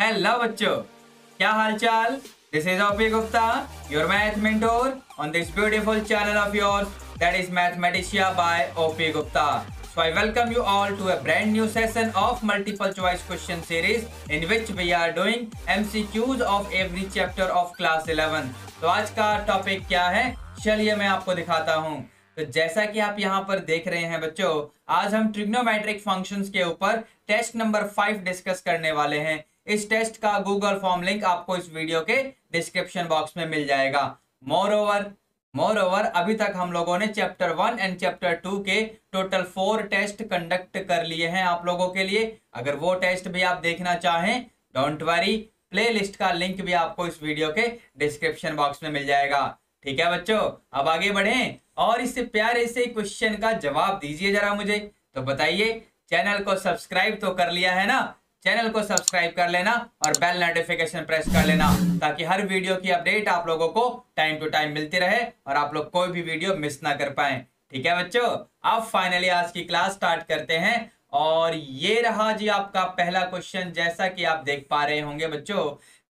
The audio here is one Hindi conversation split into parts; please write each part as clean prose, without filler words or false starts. हेलो बच्चों, क्या हालचाल? This is O.P. Gupta, your math mentor on this beautiful channel of yours that is Mathematicia by O.P. Gupta. So I welcome you all to a brand new session of multiple choice question series in which we are doing MCQs of every chapter of class 11. तो आज का टॉपिक क्या है, चलिए मैं आपको दिखाता हूँ। तो जैसा कि आप यहाँ पर देख रहे हैं बच्चों, आज हम ट्रिग्नोमेट्रिक फंक्शंस के ऊपर टेस्ट नंबर 5 डिस्कस करने वाले हैं। इस टेस्ट का गूगल फॉर्म लिंक आपको इस वीडियो के डिस्क्रिप्शन बॉक्स में मिल जाएगा। मोर ओवर अभी तक हम लोगों ने चैप्टर 1 एंड चैप्टर 2 के टोटल 4 टेस्ट कंडक्ट कर लिए हैं आप लोगों के लिए। अगर वो टेस्ट भी आप देखना चाहें, डोंट वरी, प्ले लिस्ट का लिंक भी आपको इस वीडियो के डिस्क्रिप्शन बॉक्स में मिल जाएगा। ठीक है बच्चों, अब आगे बढ़ें और इससे प्यारे से क्वेश्चन का जवाब दीजिए जरा मुझे। तो बताइए, चैनल को सब्सक्राइब तो कर लिया है ना? चैनल को सब्सक्राइब कर लेना और बेल नोटिफिकेशन प्रेस कर लेना ताकि हर वीडियो की अपडेट आप लोगों को टाइम टू टाइम मिलती रहे और आप लोग कोई भी वीडियो मिस ना कर पाए। ठीक है बच्चों, अब फाइनली आज की क्लास स्टार्ट करते हैं। और ये रहा जी आपका पहला क्वेश्चन। जैसा कि आप देख पा रहे होंगे बच्चों,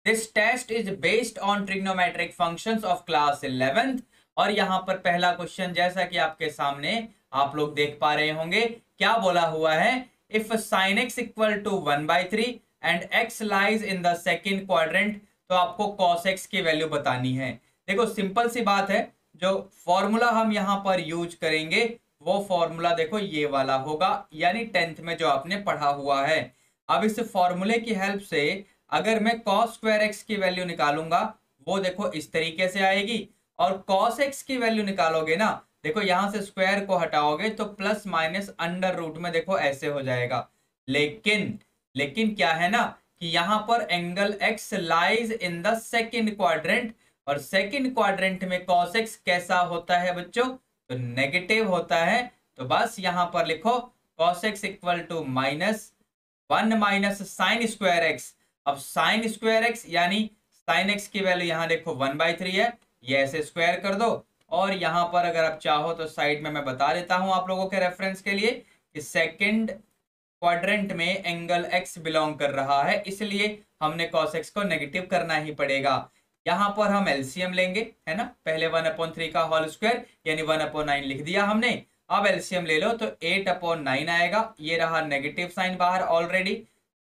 this test is based on trigonometric functions of class 11th। और यहाँ पर पहला क्वेश्चन, जैसा कि आपके सामने आप लोग देख पा रहे होंगे, क्या बोला हुआ है? If sine x equal to 1/3 and x lies in the second quadrant, तो आपको कॉस एक्स की वैल्यू बतानी है। देखो सिंपल सी बात है, जो फॉर्मूला हम यहाँ पर यूज करेंगे वो फॉर्मूला देखो ये वाला होगा, यानी 10th में जो आपने पढ़ा हुआ है। अब इस फॉर्मूले की हेल्प से अगर मैं कॉस स्क्वायर एक्स की वैल्यू निकालूंगा, वो देखो इस तरीके से आएगी। और कॉस एक्स की वैल्यू निकालोगे ना, देखो यहाँ से स्क्वायर को हटाओगे तो प्लस माइनस अंडर रूट में देखो ऐसे हो जाएगा। लेकिन क्या है ना कि यहाँ पर angle x lies in the second quadrant, और सेकंड क्वाड्रेंट में कॉस एक्स कैसा होता है बच्चों? तो नेगेटिव होता है। तो बस यहाँ पर लिखो cos x equal to -1 sine square x. अब साइन स्क्वायर एक्स यानी साइन एक्स की वैल्यू यहाँ देखो 1/3 है, ये ऐसे स्क्वायर कर दो। और यहाँ पर अगर आप चाहो तो साइड में मैं बता देता हूँ आप लोगों के रेफरेंस के लिए कि सेकंड क्वाड्रेंट में एंगल एक्स बिलोंग कर रहा है, इसलिए हमने कॉस एक्स को नेगेटिव करना ही पड़ेगा। यहाँ पर हम एलसीएम लेंगे, है ना? पहले 1/3 का होल स्क्वायर यानी 1/9 लिख दिया हमने। अब एलसीएम ले लो तो 8/9 आएगा। ये रहा नेगेटिव साइन बाहर ऑलरेडी,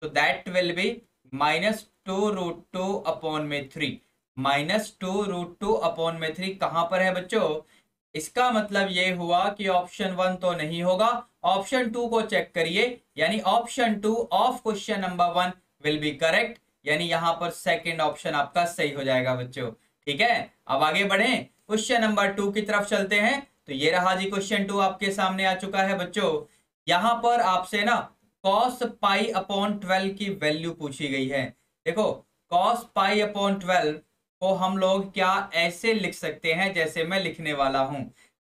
तो दैट विल बी -2√2/3। -2√2/3 कहाँ पर है बच्चों? इसका मतलब ये हुआ कि ऑप्शन 1 तो नहीं होगा। ऑप्शन 2 को चेक करिए, यानी option 2 of question number 1 will be correct, यानी यहाँ पर सेकंड ऑप्शन आपका सही हो जाएगा बच्चों। ठीक है, अब आगे बढ़ें, क्वेश्चन नंबर 2 की तरफ चलते हैं। तो ये रहा जी क्वेश्चन 2 आपके सामने आ चुका है बच्चों। यहाँ पर आपसे ना कॉस पाई अपॉन 12 की वैल्यू पूछी गई है। देखो कॉस पाई अपॉन 12 को हम लोग क्या ऐसे लिख सकते हैं जैसे मैं लिखने वाला हूं,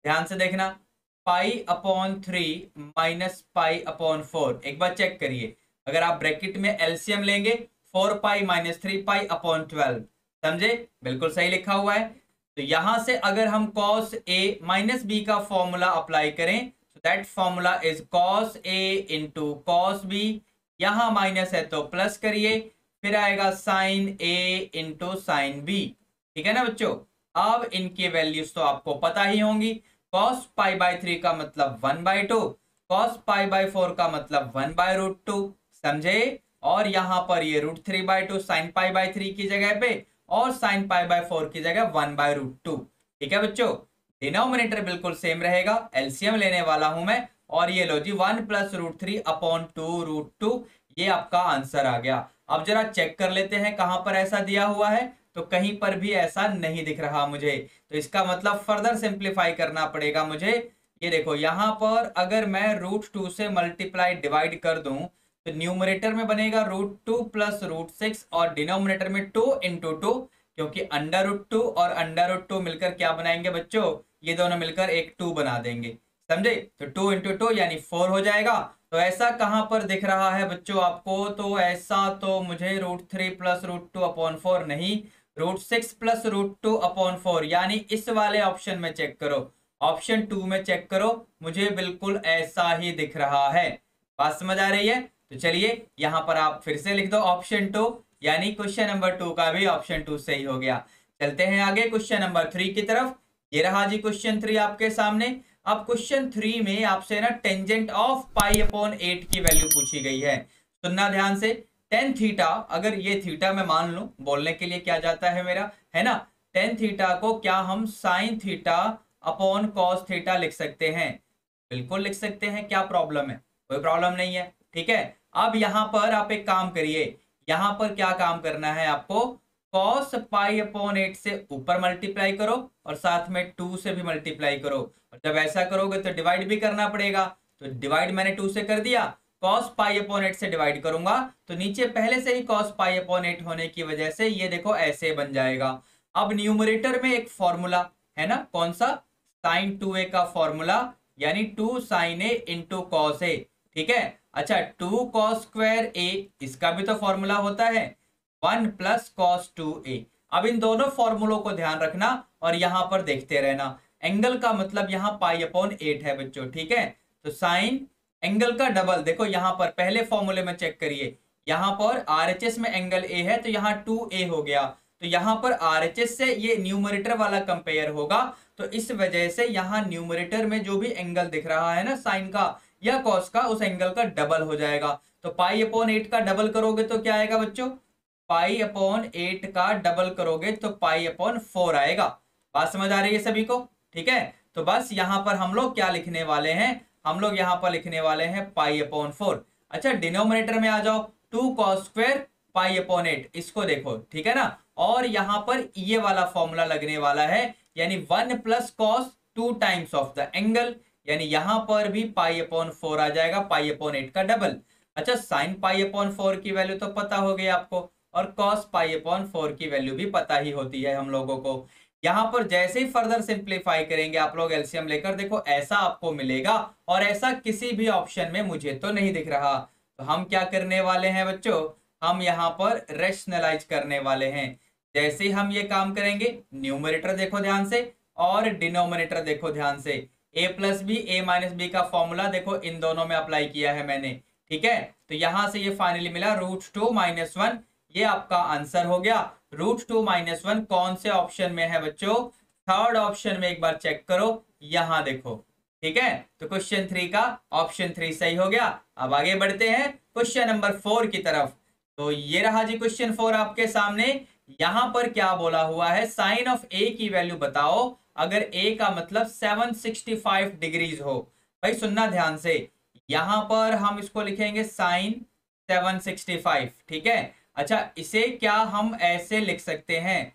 ध्यान से देखना। π/3 - π/4। एक बार चेक करिए, अगर आप ब्रैकेट में एलसीएम लेंगे 4π - 3π/12, समझे? बिल्कुल सही लिखा हुआ है। तो यहां से अगर हम कॉस ए माइनस बी का फॉर्मूला अप्लाई करें, so that formula is cos A into cos b. यहां माइनस है तो प्लस करिए, फिर आएगा साइन ए इंटू साइन बी। ठीक है ना बच्चों, अब इनकी वैल्यूज तो आपको पता ही होंगी। कॉस π/3 का मतलब 1/2, कॉस π/4 का मतलब 1/√2, समझे? और यहाँ पर ये √3/2 साइन π/3 की जगह पे और साइन π/4 की जगह 1/√2। ठीक है बच्चों, डिनोमिनेटर बिल्कुल सेम रहेगा। एलसीएम लेने वाला हूं मैं, और ये लो जी 1 + √3/2 ये आपका आंसर आ गया। अब जरा चेक कर लेते हैं कहां पर ऐसा दिया हुआ है, तो कहीं पर भी ऐसा नहीं दिख रहा मुझे। तो इसका मतलब फर्दर सिंप्लीफाई करना पड़ेगा मुझे। ये देखो यहाँ पर अगर मैं √2 से मल्टीप्लाई डिवाइड कर दूं तो न्यूमरेटर में बनेगा √2 + √6 और डिनोमिनेटर में 2 × 2, क्योंकि अंडर√2 और अंडर√2 मिलकर क्या बनाएंगे बच्चों? ये दोनों मिलकर एक 2 बना देंगे, समझे? तो 2 × 2 यानी 4 हो जाएगा। तो ऐसा कहाँ पर दिख रहा है बच्चों आपको? तो ऐसा तो मुझे √3 + √2/4 नहीं, √6 + √2/4 यानी इस वाले ऑप्शन में चेक करो, ऑप्शन 2 में चेक करो, मुझे बिल्कुल ऐसा ही दिख रहा है। बात समझ आ रही है? तो चलिए यहाँ पर आप फिर से लिख दो ऑप्शन 2, यानी क्वेश्चन नंबर 2 का भी ऑप्शन 2 सही हो गया। चलते हैं आगे क्वेश्चन नंबर 3 की तरफ। ये रहा जी क्वेश्चन 3 आपके सामने। अब क्वेश्चन 3 में आपसे ना टेंजेंट ऑफ पाई अपॉन 8 की वैल्यू पूछी गई है। सुनना ध्यान से, टेन थीटा, अगर ये थीटा मैं मान लूं, बोलने के लिए क्या जाता है मेरा, है ना, टेन थीटा को क्या हम sine theta upon cos theta लिख सकते हैं? बिल्कुल लिख सकते हैं, क्या प्रॉब्लम है, कोई प्रॉब्लम नहीं है, ठीक है। अब यहाँ पर आप एक काम करिए, यहाँ पर क्या काम करना है आपको, कॉस पाई अपॉन 8 से ऊपर मल्टीप्लाई करो और साथ में 2 से भी मल्टीप्लाई करो, और जब ऐसा करोगे तो डिवाइड भी करना पड़ेगा, तो डिवाइड मैंने 2 से कर दिया, कॉस पाई अपॉन 8 से डिवाइड करूंगा तो नीचे पहले से ही कॉस पाई अपॉन 8 होने की वजह से ये देखो ऐसे बन जाएगा। अब न्यूमरेटर में एक फॉर्मूला है ना, कौन सा, साइन 2a का फॉर्मूला, यानी 2 sine a into cos a, ठीक है। अच्छा 2 कॉस स्क्वायर a, इसका भी तो फॉर्मूला होता है 1 प्लस कॉस 2a। अब इन दोनों फॉर्मूलों को ध्यान रखना और यहाँ पर देखते रहना। एंगल का मतलब यहाँ पाई अपॉन 8 है बच्चों, ठीक है, तो साइन एंगल का डबल, देखो यहाँ पर पहले फॉर्मूले में चेक करिए, यहाँ पर आरएचएस में एंगल ए है तो यहाँ 2a हो गया, तो यहाँ पर आरएचएस से ये न्यूमरेटर वाला कंपेयर होगा, तो इस वजह से यहाँ न्यूमरेटर में जो भी एंगल दिख रहा है ना साइन का या कॉस का, उस एंगल का डबल हो जाएगा। तो पाई अपॉन 8 का डबल करोगे तो क्या आएगा बच्चों, पाई अपॉन 8 का डबल करोगे तो पाई अपॉन 4 आएगा। बात समझ आ रही है सभी को, ठीक है। तो बस यहाँ पर हम लोग क्या लिखने वाले हैं, हम लोग यहाँ पर लिखने वाले हैं पाई अपॉन 4। अच्छा डिनोमिनेटर में आ जाओ, 2 कॉस स्क्वायर पाई अपॉन 8, इसको देखो, ठीक है ना, और यहाँ पर ये वाला फॉर्मूला लगने वाला है, यानी 1 plus cos 2 times of the angle, यानी यहाँ पर भी पाई अपॉन 4 आ जाएगा, पाई अपॉन 8 का डबल। अच्छा साइन पाई अपॉन 4 की वैल्यू तो पता हो गई आपको, और कॉस पाई अपॉन 4 की वैल्यू भी पता ही होती है हम लोगों को। यहाँ पर जैसे ही फर्दर सिंप्लीफाई करेंगे आप लोग एलसीएम लेकर, देखो ऐसा आपको मिलेगा, और ऐसा किसी भी ऑप्शन में मुझे तो नहीं दिख रहा। तो हम क्या करने वाले हैं बच्चों, हम यहाँ पर रेशनलाइज करने वाले हैं। जैसे ही हम ये काम करेंगे, न्यूमरेटर देखो ध्यान से और डिनोमिनेटर देखो ध्यान से, ए प्लस बी ए माइनस बी का फॉर्मूला देखो इन दोनों में अप्लाई किया है मैंने, ठीक है। तो यहाँ से ये फाइनली मिला √2 माइनस 1, ये आपका आंसर हो गया। √2 माइनस 1 कौन से ऑप्शन में है बच्चों, थर्ड ऑप्शन में, एक बार चेक करो, यहाँ देखो, ठीक है। तो क्वेश्चन 3 का ऑप्शन 3 सही हो गया। अब आगे बढ़ते हैं क्वेश्चन नंबर 4 की तरफ। तो ये रहा जी क्वेश्चन 4 आपके सामने। यहाँ पर क्या बोला हुआ है, साइन ऑफ a की वैल्यू बताओ अगर a का मतलब 765 डिग्रीज हो। भाई सुनना ध्यान से, यहाँ पर हम इसको लिखेंगे साइन 765, ठीक है। अच्छा इसे क्या हम ऐसे लिख सकते हैं,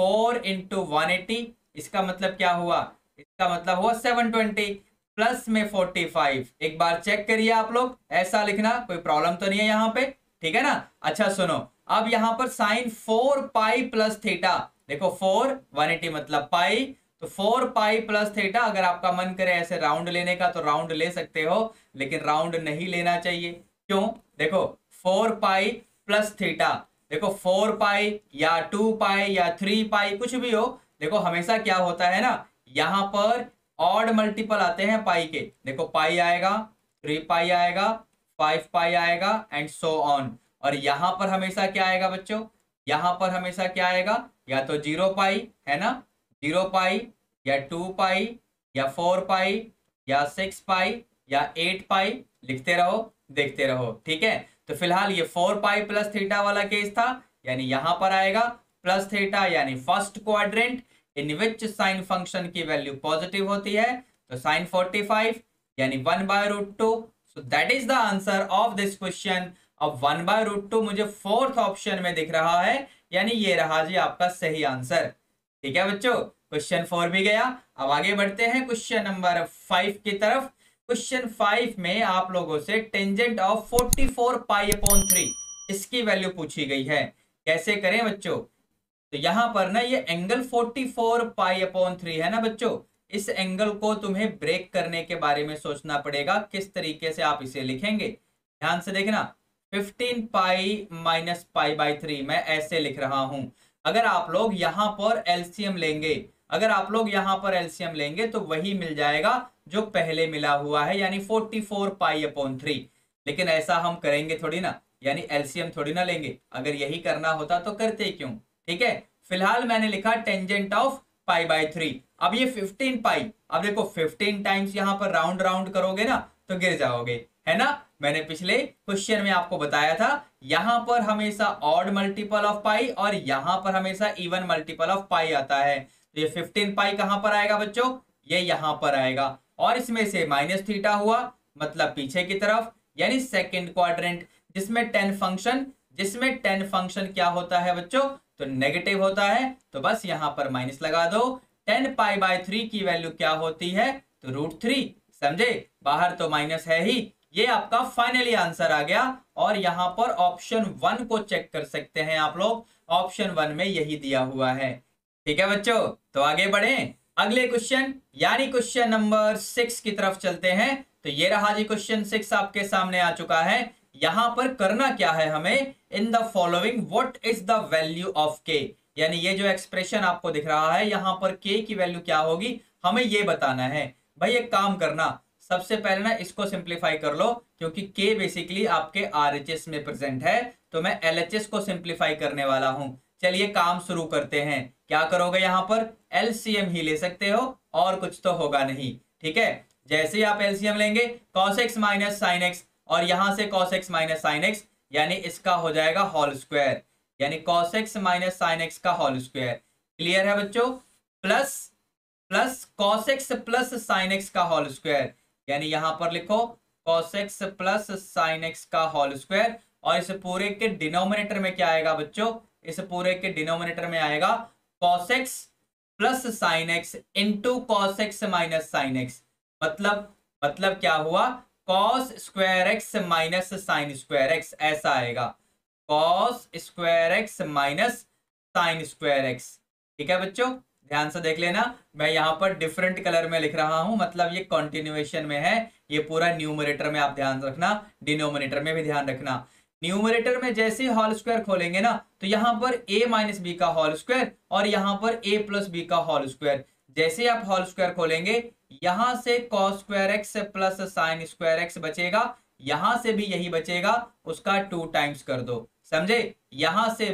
4 इंटू 180, इसका मतलब क्या हुआ, इसका मतलब हुआ 720 प्लस में 45। एक बार चेक करिए आप लोग, ऐसा लिखना कोई प्रॉब्लम तो नहीं है यहाँ पे, ठीक है ना। अच्छा सुनो, अब यहाँ पर साइन 4 पाई प्लस थीटा, देखो 4 180 मतलब पाई, तो 4 पाई प्लस थीटा, अगर आपका मन करे ऐसे राउंड लेने का तो राउंड ले सकते हो, लेकिन राउंड नहीं लेना चाहिए। क्यों, देखो 4 पाई प्लस थीटा, देखो 4 पाई या 2 पाई या 3 पाई कुछ भी हो, देखो हमेशा क्या होता है ना, यहाँ पर ऑड मल्टीपल आते हैं पाई के, देखो पाई आएगा, 3 पाई आएगा, 5 पाई आएगा एंड सो ऑन। और यहाँ पर हमेशा क्या आएगा बच्चों, यहाँ पर हमेशा क्या आएगा, या तो 0 पाई है ना, 0 पाई या 2 पाई या 4 पाई या 6 पाई या 8 पाई, लिखते रहो देखते रहो, ठीक है। तो फिलहाल ये 4 पाई प्लस थीटा वाला केस था, यानी यहाँ पर आएगा प्लस थीटा, यानी first quadrant in which sine function की वैल्यू पॉजिटिव होती है, तो साइन 45 यानी 1/√2। So that is the answer of this question. अब 1/√2 मुझे फोर्थ ऑप्शन में दिख रहा है, यानी ये रहा जी आपका सही आंसर, ठीक है बच्चों। क्वेश्चन 4 भी गया। अब आगे बढ़ते हैं क्वेश्चन नंबर 5 की तरफ। क्वेश्चन 5 में आप लोगों से टेंजेंट ऑफ 44 पाई अपॉन 3 इसकी वैल्यू पूछी गई है। कैसे करें बच्चों, तो यहाँ पर ना ये एंगल 44 पाई अपॉन 3 है ना बच्चों, इस एंगल को तुम्हें ब्रेक करने के बारे में सोचना पड़ेगा किस तरीके से आप इसे लिखेंगे। ध्यान से देखना, 15 पाई माइनस पाई बाई 3 मैं ऐसे लिख रहा हूं। अगर आप लोग यहाँ पर एलसीएम लेंगे, अगर आप लोग यहाँ पर एलसीएम लेंगे तो वही मिल जाएगा जो पहले मिला हुआ है, यानी 44 पाई अपॉन 3। लेकिन ऐसा हम करेंगे थोड़ी ना, यानी एलसीएम थोड़ी ना लेंगे, अगर यही करना होता तो करते क्यों। ठीक है, फिलहाल मैंने लिखा टेंजेंट ऑफ पाई बाय 3। अब ये 15 पाई, अब देखो 15 टाइम्स यहाँ पर राउंड राउंड करोगे ना तो गिर जाओगे, है ना। मैंने पिछले क्वेश्चन में आपको बताया था यहाँ पर हमेशा ऑड मल्टीपल ऑफ पाई और यहाँ पर हमेशा इवन मल्टीपल ऑफ पाई आता है। तो ये 15 पाई कहाँ पर आएगा बच्चों, ये यहाँ पर आएगा। और इसमें से माइनस थीटा हुआ मतलब पीछे की तरफ, यानी सेकेंड क्वाड्रेंट, जिसमें टेन फंक्शन क्या होता है बच्चों, तो नेगेटिव होता है। तो बस यहाँ पर माइनस लगा दो। 10 पाई बाय 3 की वैल्यू क्या होती है, तो √3, समझे। बाहर तो माइनस है ही। ये आपका फाइनली आंसर आ गया। और यहाँ पर ऑप्शन 1 को चेक कर सकते हैं आप लोग, ऑप्शन 1 में यही दिया हुआ है। ठीक है बच्चों, तो आगे बढ़ें अगले क्वेश्चन यानी क्वेश्चन नंबर 6 की तरफ चलते हैं। तो ये रहा जी क्वेश्चन 6 आपके सामने आ चुका है। यहाँ पर करना क्या है हमें, in the following what is the value of के, यानी ये जो एक्सप्रेशन आपको दिख रहा है यहाँ पर के की वैल्यू क्या होगी हमें ये बताना है। भाई एक काम करना, सबसे पहले ना इसको सिंप्लीफाई कर लो, क्योंकि के बेसिकली आपके आरएचएस में प्रेजेंट है, तो मैं एलएचएस को सिंप्लीफाई करने वाला हूँ। चलिए काम शुरू करते हैं। क्या करोगे यहाँ पर, एलसीएम ही ले सकते हो, और कुछ तो होगा नहीं। ठीक है, जैसे ही आप एलसीएम लेंगे cos x minus sine x, और यहाँ से cos x minus sine x, यानी इसका हो जाएगा होल स्क्वायर, यानी cos x minus sine x का होल स्क्वायर। क्लियर है बच्चों, plus cos x plus sine x का होल स्क्वायर, यानी यहाँ पर लिखो cos x plus sine x का होल स्क्वायर। और इस पूरे के डिनोमिनेटर में क्या आएगा बच्चों, इस पूरे के डिनोमिनेटर में आएगा cos x plus sine x into cos x minus sine x. मतलब क्या हुआ, cos square x minus sine square x, ऐसा आएगा, cos square x minus sine square x. ठीक है बच्चों, ध्यान से देख लेना, मैं यहाँ पर डिफरेंट कलर में लिख रहा हूँ, मतलब ये कंटिन्यूएशन में है। ये पूरा न्यूमरेटर में आप ध्यान रखना, डिनोमिनेटर में भी ध्यान रखना। न्यूमरेटर में जैसे ही होल स्क्वायर खोलेंगे ना, तो यहाँ पर ए माइनस बी का होल स्क्वायर और यहाँ पर ए प्लस बी का होल स्क्वायर। जैसे आप होल स्क्वायर खोलेंगे, यहां से cos square x plus sine square x बचेगा, यहां से भी यही बचेगा, उसका 2 टाइम्स कर दो, समझे। यहां से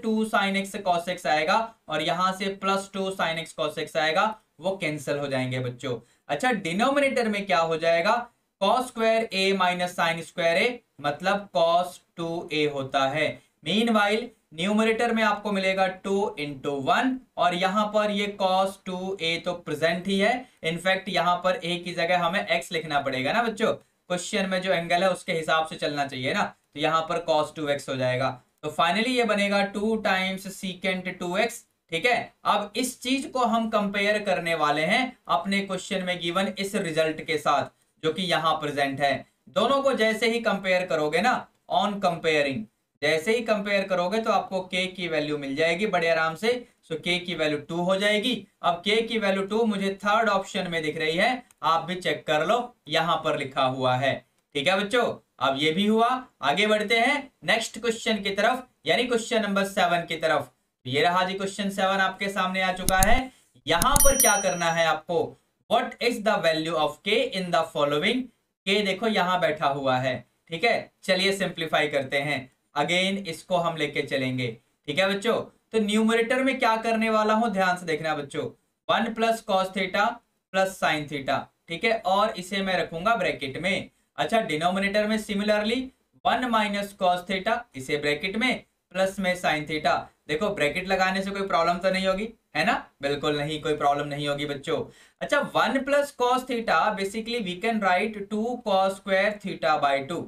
-2 साइन एक्स कॉस एक्स आएगा और यहां से +2 साइन एक्स कॉस एक्स आएगा, वो कैंसिल हो जाएंगे बच्चों। अच्छा, डिनोमिनेटर में क्या हो जाएगा, कॉस स्क्वायर ए माइनस साइन स्क्वायर ए, मतलब cos 2a होता है। मीनवाइल न्यूमरेटर में आपको मिलेगा 2 इंटू 1, और यहाँ पर ये cos 2a तो प्रेजेंट ही है। इनफैक्ट यहाँ पर a की जगह हमें x लिखना पड़ेगा ना बच्चों, क्वेश्चन में जो एंगल है उसके हिसाब से चलना चाहिए ना, तो यहाँ पर cos 2x हो जाएगा। तो फाइनली ये बनेगा 2 टाइम्स secant 2x। ठीक है, अब इस चीज को हम कंपेयर करने वाले हैं अपने क्वेश्चन में गिवन इस रिजल्ट के साथ जो कि यहाँ प्रेजेंट है। दोनों को जैसे ही कंपेयर करोगे ना, ऑन कंपेयरिंग, जैसे ही कंपेयर करोगे तो आपको k की वैल्यू मिल जाएगी बड़े आराम से। सो k की वैल्यू 2 हो जाएगी। अब k की वैल्यू 2 मुझे 3rd ऑप्शन में दिख रही है, आप भी चेक कर लो, यहाँ पर लिखा हुआ है। ठीक है बच्चों, अब ये भी हुआ। आगे बढ़ते हैं नेक्स्ट क्वेश्चन की तरफ यानी क्वेश्चन नंबर 7 की तरफ। ये रहा जी क्वेश्चन 7 आपके सामने आ चुका है। यहाँ पर क्या करना है आपको, what is the value of k in the following. k देखो यहाँ बैठा हुआ है। ठीक है, चलिए सिंप्लीफाई करते हैं, अगेन इसको हम लेके चलेंगे। ठीक है बच्चों, तो न्यूमरेटर में क्या करने वाला हूं, ध्यान से देखना बच्चों, 1 plus cos theta plus sine theta. ठीक है, और इसे मैं रखूंगा ब्रैकेट में। अच्छा, डिनोमिनेटर में सिमिलरली 1 माइनस कॉस थीटा, इसे ब्रैकेट में, प्लस में साइन थीटा। देखो ब्रैकेट लगाने से कोई प्रॉब्लम तो नहीं होगी, है ना, बिल्कुल नहीं, कोई प्रॉब्लम नहीं होगी बच्चों। अच्छा, 1 plus cos theta basically we can write 2 cos square theta by 2,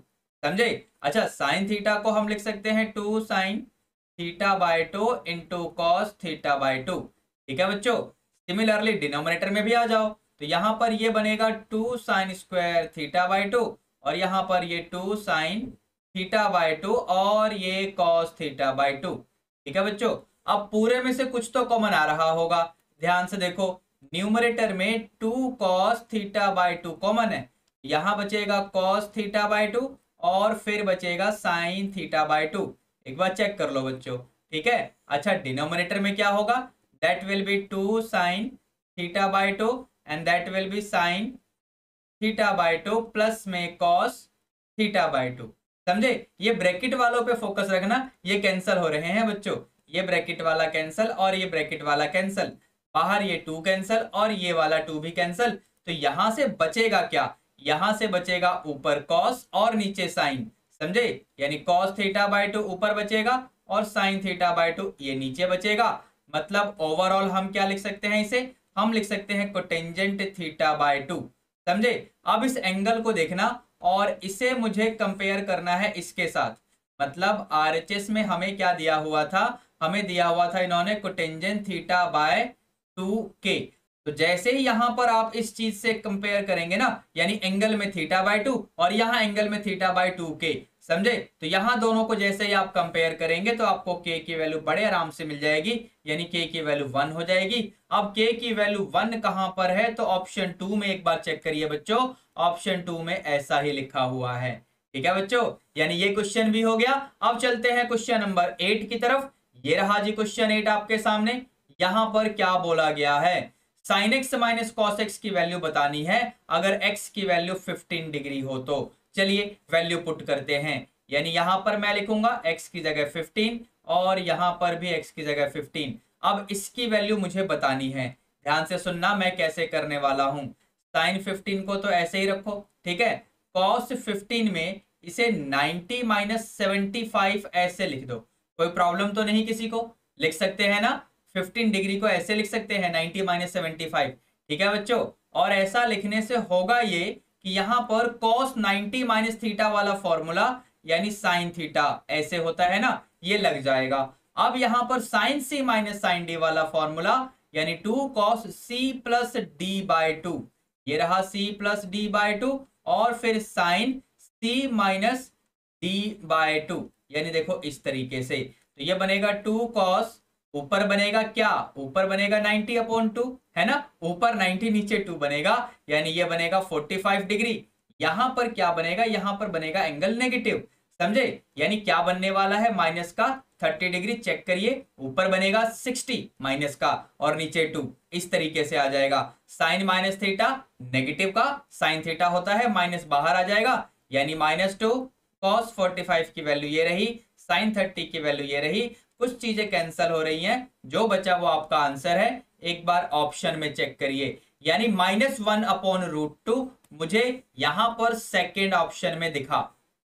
समझे। अच्छा, साइन थीटा को हम लिख सकते हैं 2 sin theta by 2 into cos theta by 2। ठीक है बच्चों, सिमिलरली डिनोमिनेटर में भी आ जाओ, तो यहाँ पर ये बनेगा 2 sin square theta by 2, और यहाँ पर ये 2 sin theta by 2 और ये cos theta by 2। ठीक है बच्चों, अब पूरे में से कुछ तो कॉमन आ रहा होगा, ध्यान से देखो। न्यूमरेटर में 2 cos theta by 2 कॉमन है, यहाँ बचेगा cos theta by 2 और फिर बचेगा sin theta by 2। एक बार चेक कर लो बच्चों। ठीक है, अच्छा डिनोमिनेटर में क्या होगा, that will be 2 sin theta by 2 and that will be sin theta by 2 plus में cos theta by 2, समझे। ये ब्रैकेट वालों पे फोकस रखना, ये कैंसिल हो रहे हैं बच्चों, ये ब्रैकेट वाला कैंसिल और ये ब्रैकेट वाला कैंसिल, बाहर ये 2 कैंसिल और ये वाला 2 भी कैंसिल। तो यहां से बचेगा क्या, यहां से बचेगा ऊपर कॉस और नीचे साइन, समझे। यानी कॉस थीटा बाय 2 ऊपर बचेगा और साइन थीटा बाय 2 ये नीचे बचेगा। मतलब ओवरऑल हम क्या लिख सकते हैं, इसे हम लिख सकते हैं कोटेंजेंट थीटा बाय 2, समझे। अब इस एंगल को देखना और इसे मुझे कंपेयर करना है इसके साथ। मतलब आरएचएस में हमें क्या दिया हुआ था, हमें दिया हुआ था इन्होंने कोटेंजेंट थीटा बाय 2k। तो जैसे ही यहाँ पर आप इस चीज से कंपेयर करेंगे ना, यानी एंगल में थीटा बाय 2 और यहाँ एंगल में थीटा बाय 2k, समझे। तो यहाँ दोनों को जैसे ही आप कंपेयर करेंगे तो आपको k की वैल्यू बड़े आराम से मिल जाएगी, यानी k की वैल्यू 1 हो जाएगी। अब k की वैल्यू 1 कहाँ पर है, तो ऑप्शन 2 में एक बार चेक करिए बच्चों, ऑप्शन 2 में ऐसा ही लिखा हुआ है। ठीक है बच्चों, यानी ये क्वेश्चन भी हो गया। अब चलते हैं क्वेश्चन नंबर 8 की तरफ। ये रहा जी क्वेश्चन 8 आपके सामने। यहाँ पर क्या बोला गया है, sine x minus cos x की वैल्यू बतानी है अगर एक्स की वैल्यू 15 डिग्री हो तो। चलिए वैल्यू पुट करते हैं, यानी यहाँ पर मैं लिखूंगा x की जगह 15 और यहाँ पर भी x की जगह 15। अब इसकी वैल्यू मुझे बतानी है, ध्यान से सुनना मैं कैसे करने वाला हूँ। साइन 15 को तो ऐसे ही रखो, ठीक है। कॉस 15 में इसे 90 माइनस 75 ऐसे लिख दो, कोई प्रॉब्लम तो नहीं किसी को, लिख सकते हैं ना। 15 डिग्री को ऐसे लिख सकते हैं 90 माइनस 75, ठीक है बच्चों। और ऐसा लिखने से होगा ये कि यहाँ पर cos 90 माइनस थीटा वाला फॉर्मूला यानी sin थीटा ऐसे होता है ना, ये लग जाएगा। अब यहाँ पर sin c minus sin d वाला फॉर्मूला यानी 2 cos c plus d by 2, ये रहा c प्लस d बाय 2 और फिर sin c minus d by 2, यानी देखो इस तरीके से। तो ये बनेगा 2 cos, ऊपर बनेगा क्या, ऊपर बनेगा 90/2 है ना, ऊपर 90 नीचे 2 बनेगा, यानी ये बनेगा 45 डिग्री। यहाँ पर क्या बनेगा, यहाँ पर बनेगा एंगल नेगेटिव, समझे। यानी क्या बनने वाला है, माइनस का 30 डिग्री, चेक करिए। ऊपर बनेगा 60 माइनस का और नीचे 2, इस तरीके से आ जाएगा। साइन माइनस थीटा नेगेटिव का साइन थीटा होता है, माइनस बाहर आ जाएगा, यानी -2 कॉस 45 की वैल्यू ये रही, साइन 30 की वैल्यू ये रही। कुछ चीजें कैंसिल हो रही हैं, जो बचा वो आपका आंसर है। एक बार ऑप्शन में चेक करिए, यानी -1/√2 मुझे यहाँ पर सेकंड ऑप्शन में दिखा।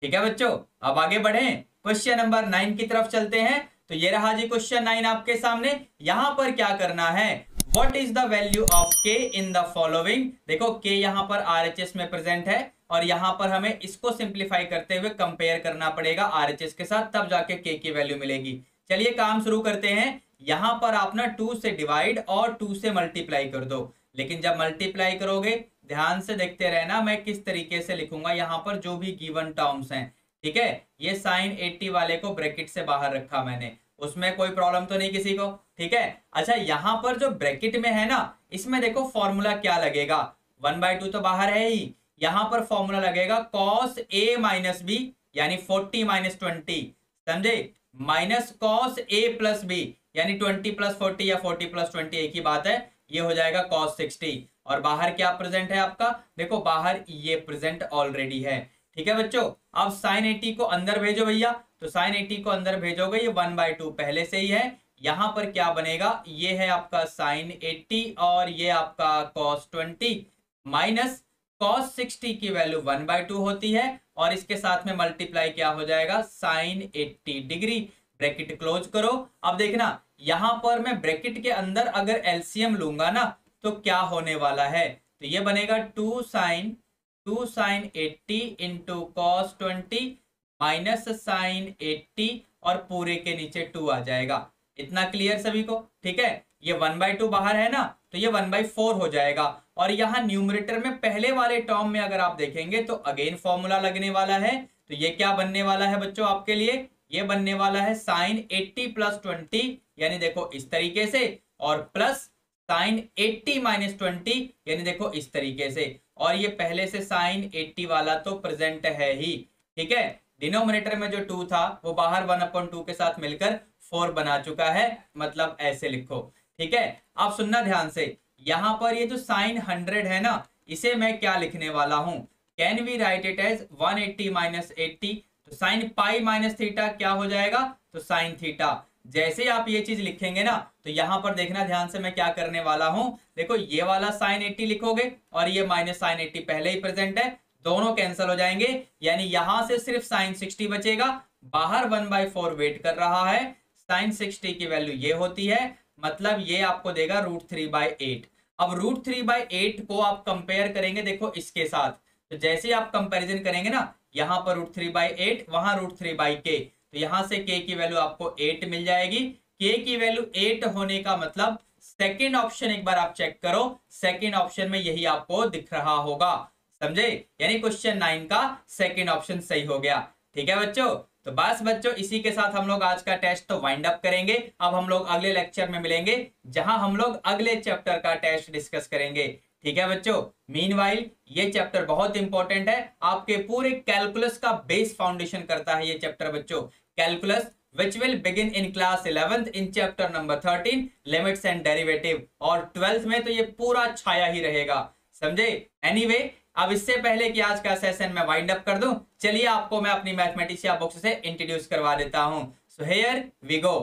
ठीक है बच्चों, अब आगे बढ़ें, क्वेश्चन नंबर 9 की तरफ चलते हैं। तो ये रहा जी क्वेश्चन 9 आपके सामने। यहाँ पर क्या करना है, what is the value of के इन द फॉलोइंग। देखो के यहाँ पर आरएचएस में प्रेजेंट है और यहाँ पर हमें इसको सिंप्लीफाई करते हुए कंपेयर करना पड़ेगा आरएचएस के साथ, तब जाके के की वैल्यू मिलेगी। चलिए काम शुरू करते हैं। यहाँ पर आप ना 2 से डिवाइड और 2 से मल्टीप्लाई कर दो, लेकिन जब मल्टीप्लाई करोगे ध्यान से देखते रहना मैं किस तरीके से लिखूंगा। यहाँ पर जो भी गिवन टर्म्स हैं, ठीक है, ये साइन 80 वाले को ब्रैकेट से बाहर रखा मैंने, उसमें कोई प्रॉब्लम तो नहीं किसी को, ठीक है। अच्छा, यहाँ पर जो ब्रैकेट में है ना, इसमें देखो फॉर्मूला क्या लगेगा, 1/2 तो बाहर है ही। यहाँ पर फॉर्मूला लगेगा कॉस ए माइनस बी, यानी 40 माइनस 20, समझे, माइनस कॉस ए प्लस बी, यानी 20 प्लस 40 या 40 प्लस 20 एक ही बात है, ये हो जाएगा कॉस 60। और बाहर क्या प्रेजेंट है आपका, देखो बाहर ये प्रेजेंट ऑलरेडी है, ठीक है बच्चों। अब साइन 80 को अंदर भेजो भैया, तो साइन 80 को अंदर भेजोगे, ये 1/2 पहले से ही है। यहाँ पर क्या बनेगा, ये है आपका साइन 80 और ये आपका कॉस 20 माइनस कॉस 60 की वैल्यू 1/2 होती है और इसके साथ में मल्टीप्लाई क्या हो जाएगा, साइन 80 डिग्री। ब्रैकेट क्लोज करो। अब देखना यहाँ पर मैं ब्रैकेट के अंदर अगर एलसीएम लूंगा ना तो क्या होने वाला है, तो ये बनेगा 2 sine 80 into cos 20 minus sine 80 और पूरे के नीचे 2 आ जाएगा। इतना क्लियर सभी को, ठीक है। ये 1/2 बाहर है ना, तो ये 1/4 हो जाएगा। और यहाँ न्यूमरेटर में पहले वाले टर्म में अगर आप देखेंगे तो अगेन फॉर्मूला लगने वाला है। तो ये क्या बनने वाला है बच्चों आपके लिए, ये बनने वाला है साइन 80 प्लस 20, यानी देखो इस तरीके से, और प्लस साइन 80 माइनस 20, यानी देखो इस तरीके से। और ये पहले से साइन 80 वाला तो प्रेजेंट है ही, ठीक है। डिनोमिनेटर में जो 2 था वो बाहर 1/2 के साथ मिलकर 4 बना चुका है, मतलब ऐसे लिखो, ठीक है। आप सुनना ध्यान से, यहाँ पर ये जो साइन 100 है ना, इसे मैं क्या लिखने वाला हूँ, can we write it as 180 minus 80, तो साइन पाई माइनस थीटा क्या हो जाएगा, तो साइन थीटा। जैसे आप ये चीज लिखेंगे ना, तो यहाँ पर देखना ध्यान से मैं क्या करने वाला हूँ। देखो ये वाला साइन 80 लिखोगे और ये माइनस साइन 80 पहले ही प्रेजेंट है, दोनों कैंसिल हो जाएंगे, यानी यहाँ से सिर्फ साइन 60 बचेगा। बाहर 1/4 वेट कर रहा है, साइन 60 की वैल्यू ये होती है, मतलब ये आपको देगा √3/8। अब √3/8 को आप कंपेयर करेंगे देखो इसके साथ, तो जैसे आप कंपेरिजन करेंगे ना, यहाँ पर √3/8, वहां √3/k, तो यहाँ से k की वैल्यू आपको 8 मिल जाएगी। k की वैल्यू 8 होने का मतलब सेकेंड ऑप्शन, एक बार आप चेक करो, सेकेंड ऑप्शन में यही आपको दिख रहा होगा, समझे, यानी क्वेश्चन 9 का सेकेंड ऑप्शन सही हो गया। ठीक है बच्चों, तो बस बच्चों इसी के साथ हम लोग आज का टेस्ट तो वाइंड अप करेंगे। अब हम लोग अगले लेक्चर में मिलेंगे, जहां हम लोग अगले चैप्टर का टेस्ट डिस्कस करेंगे। ठीक है बच्चों, मीनवाइल ये चैप्टर बहुत इंपॉर्टेंट है, आपके पूरे कैलकुलस का बेस फाउंडेशन करता है ये चैप्टर बच्चों। Calculus which will begin in class 11th in chapter number 13 limits and derivative, और 12th में तो ये पूरा छाया ही रहेगा, समझे। एनीवे, अब इससे पहले कि आज का सेशन मैं वाइंड अप कर दूं, चलिए आपको मैं अपनी मैथमेटिशिया बुक्स से इंट्रोड्यूस करवा देता हूं। So here we go.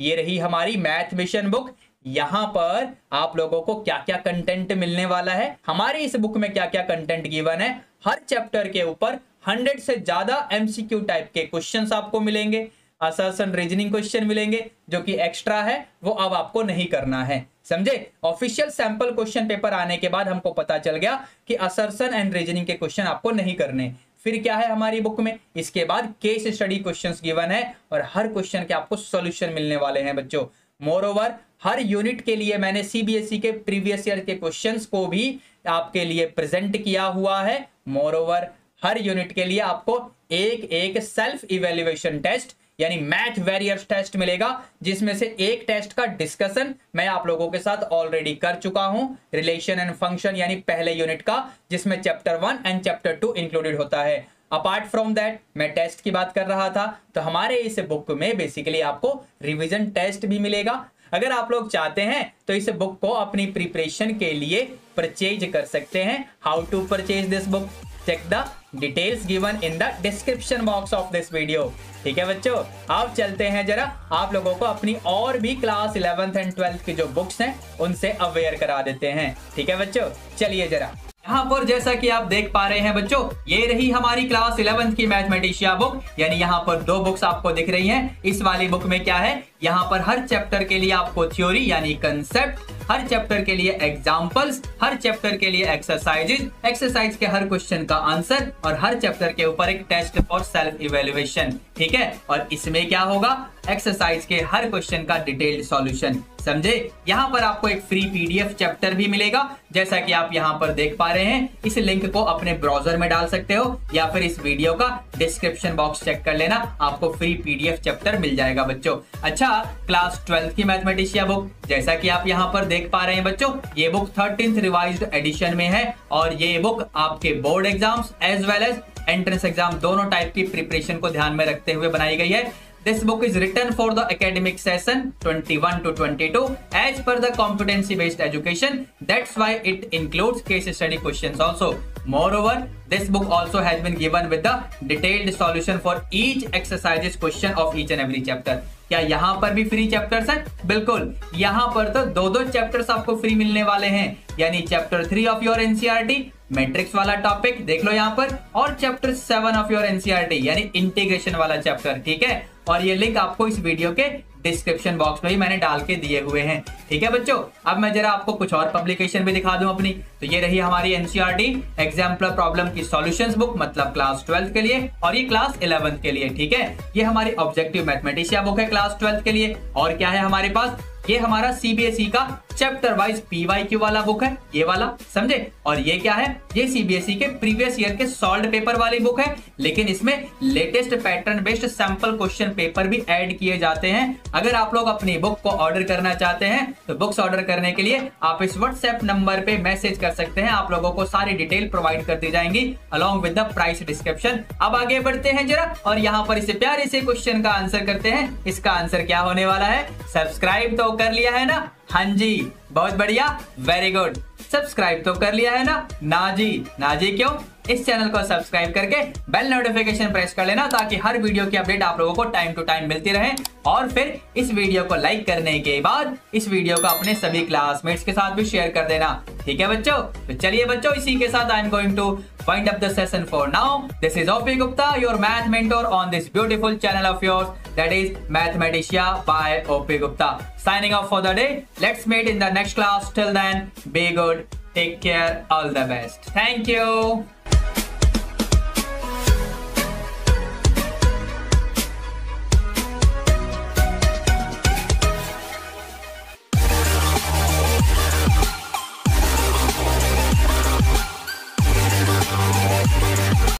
ये रही हमारी मैथ मिशन बुक, यहाँ पर आप लोगों को क्या क्या कंटेंट मिलने वाला है, हमारी इस बुक में क्या क्या कंटेंट गिवन है। हर चैप्टर के ऊपर 100 से ज्यादा MCQ टाइप के क्वेश्चंस आपको मिलेंगे, असर्शन रीजनिंग क्वेश्चन मिलेंगे, जो कि एक्स्ट्रा है, वो अब आपको नहीं करना है, समझे। ऑफिशियल सैंपल क्वेश्चन पेपर आने के बाद हमको पता चल गया कि असर्शन एंड रीजनिंग के क्वेश्चन आपको नहीं करने। फिर क्या है हमारी बुक में, इसके बाद केस स्टडी क्वेश्चंस गिवन है और हर क्वेश्चन के आपको सॉल्यूशन मिलने वाले हैं बच्चों। मोरओवर हर यूनिट के लिए मैंने CBSE के प्रीवियस ईयर के क्वेश्चंस को भी आपके लिए प्रेजेंट किया हुआ है। मोरओवर हर यूनिट के लिए आपको एक एक सेल्फ इवेल्युएशन टेस्ट यानी मैथ वैरियर्स टेस्ट मिलेगा, जिसमें से एक टेस्ट का डिस्कशन मैं आप लोगों के साथ ऑलरेडी कर चुका हूं, रिलेशन एंड फंक्शन, यानी पहले यूनिट का, जिसमें चैप्टर 1 एंड चैप्टर 2 इंक्लूडेड होता है। अपार्ट फ्रॉम दैट, मैं टेस्ट की बात कर रहा था, तो हमारे इस बुक में बेसिकली आपको रिविजन टेस्ट भी मिलेगा। अगर आप लोग चाहते हैं तो इस बुक को अपनी प्रिपरेशन के लिए परचेज कर सकते हैं। How to purchase this book, check the details given in the description box of this video. ठीक है बच्चों, आप चलते हैं, जरा आप लोगों को अपनी और भी क्लास 11th एंड 12th की जो बुक्स हैं उनसे अवेयर करा देते हैं। ठीक है बच्चों, चलिए जरा। यहाँ पर जैसा कि आप देख पा रहे हैं बच्चों, ये रही हमारी क्लास 11th की मैथमेटिशिया बुक, यानी यहाँ पर 2 बुक्स आपको दिख रही हैं। इस वाली बुक में क्या है, यहाँ पर हर चैप्टर के लिए आपको थ्योरी यानी कंसेप्ट, हर चैप्टर के लिए एग्जाम्पल्स, हर चैप्टर के लिए एक्सरसाइजेज, एक्सरसाइज के हर क्वेश्चन का आंसर, और हर चैप्टर के ऊपर एक टेस्ट फॉर सेल्फ इवेल्युएशन। ठीक है, और इसमें क्या होगा, एक्सरसाइज के हर क्वेश्चन का डिटेल्ड सॉल्यूशन, समझे। यहाँ पर आपको एक फ्री PDF चैप्टर भी मिलेगा, जैसा कि आप यहाँ पर देख पा रहे हैं। इस लिंक को अपने ब्राउजर में डाल सकते हो, या फिर इस वीडियो का डिस्क्रिप्शन बॉक्स चेक कर लेना, आपको फ्री PDF चैप्टर मिल जाएगा बच्चों। अच्छा, क्लास 12 की मैथमेटिशिया बुक, जैसा कि आप यहाँ पर देख पा रहे हैं बच्चों, ये बुक 13th रिवाइज्ड एडिशन में है, और ये बुक आपके board exams as well as entrance exam दोनों टाइप की प्रिपरेशन को ध्यान में रखते हुए बनाई गई है। This book is written for the academic session 21 to 22 as per the competency-based education. That's why it includes case study questions also. Moreover, this book also has been given with the detailed solution for each exercises question of each and every chapter. क्या यहाँ पर भी फ्री चैप्टर्स हैं? बिल्कुल, यहाँ पर तो 2-2 चैप्टर्स आपको फ्री मिलने वाले हैं, यानी chapter 3 of your NCERT matrix वाला टॉपिक देख लो यहाँ पर, और चैप्टर 7 ऑफ योर NCERT यानी इंटीग्रेशन वाला चैप्टर। ठीक है, और ये लिंक आपको इस वीडियो के डिस्क्रिप्शन बॉक्स में ही मैंने डाल के दिए हुए हैं। ठीक है बच्चों, अब मैं जरा आपको कुछ और पब्लिकेशन भी दिखा दूं अपनी। तो ये रही हमारी NCERT एग्जाम्पल प्रॉब्लम की सॉल्यूशंस बुक, मतलब क्लास 12 के लिए, और ये क्लास 11 के लिए। ठीक है, ये हमारी ऑब्जेक्टिव मैथमेटिशिया बुक है क्लास 12 के लिए। और क्या है हमारे पास, ये हमारा CBSE का चैप्टर वाइज PYQ वाला बुक है, ये वाला, समझे। और ये क्या है, ये CBSE के प्रीवियस ईयर के सॉल्व्ड पेपर वाली बुक है, लेकिन इसमें latest pattern based sample question paper भी ऐड किए जाते हैं। अगर आप लोग अपनी बुक को ऑर्डर करना चाहते हैं, तो बुक्स ऑर्डर करने के लिए आप इस WhatsApp नंबर पे मैसेज कर सकते हैं, आप लोगों को सारी डिटेल प्रोवाइड कर दी जाएंगी along with the price description. अब आगे बढ़ते हैं जरा, और यहाँ पर इसे प्यारे से क्वेश्चन का आंसर करते हैं। इसका आंसर क्या होने वाला है, सब्सक्राइब तो कर लिया है ना, हाँ जी बहुत बढ़िया, वेरी गुड। सब्सक्राइब तो कर लिया है ना? ना जी क्यों? इस चैनल को सब्सक्राइब करके बेल नोटिफिकेशन प्रेस कर लेना ताकि हर वीडियो की अपडेट आप लोगों को टाइम टू टाइम मिलती रहे। और फिर इस वीडियो को लाइक करने के बाद इस वीडियो को अपने सभी क्लासमेट्स के साथ भी शेयर कर देना। ठीक है बच्चों, तो चलिए बच्चों इसी के साथ I am going to wind up the session for now. This is O.P. Gupta, your math mentor on this beautiful channel of yours that is Mathematicia by O.P. Gupta, signing off for the day. Let's meet in the next class, till then be good, take care, all the best, thank you.